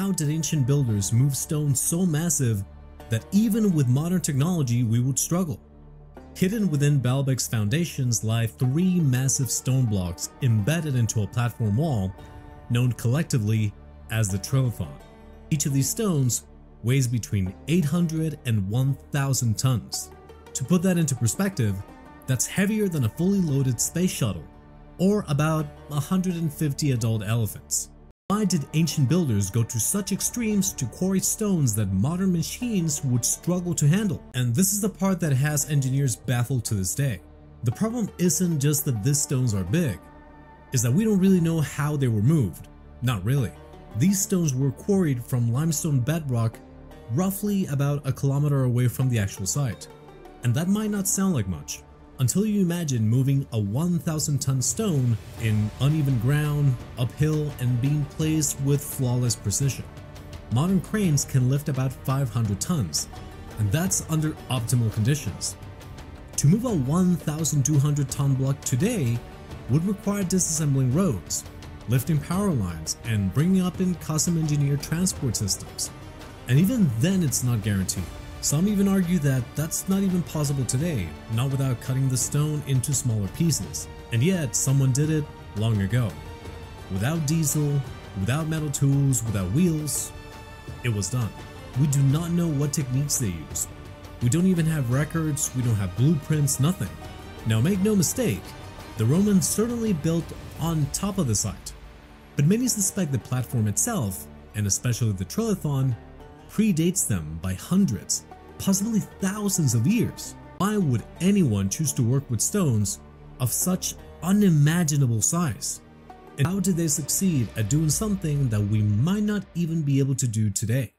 how did ancient builders move stones so massive that even with modern technology we would struggle? Hidden within Baalbek's foundations lie three massive stone blocks embedded into a platform wall known collectively as the trilithon. Each of these stones weighs between 800 and 1,000 tons. To put that into perspective, that's heavier than a fully loaded space shuttle, or about 150 adult elephants. Why did ancient builders go to such extremes to quarry stones that modern machines would struggle to handle? And this is the part that has engineers baffled to this day. The problem isn't just that these stones are big, it's that we don't really know how they were moved. Not really. These stones were quarried from limestone bedrock roughly about a kilometer away from the actual site. And that might not sound like much, until you imagine moving a 1,000-ton stone in uneven ground, uphill, and being placed with flawless precision. Modern cranes can lift about 500 tons, and that's under optimal conditions. To move a 1,200-ton block today would require disassembling roads, lifting power lines, and bringing up in custom-engineered transport systems. And even then it's not guaranteed. Some even argue that that's not even possible today, not without cutting the stone into smaller pieces. And yet, someone did it long ago. Without diesel, without metal tools, without wheels, it was done. We do not know what techniques they used. We don't even have records, we don't have blueprints, nothing. Now make no mistake, the Romans certainly built on top of the site. But many suspect the platform itself, and especially the trilithon, predates them by hundreds, possibly thousands of years. Why would anyone choose to work with stones of such unimaginable size? And how did they succeed at doing something that we might not even be able to do today?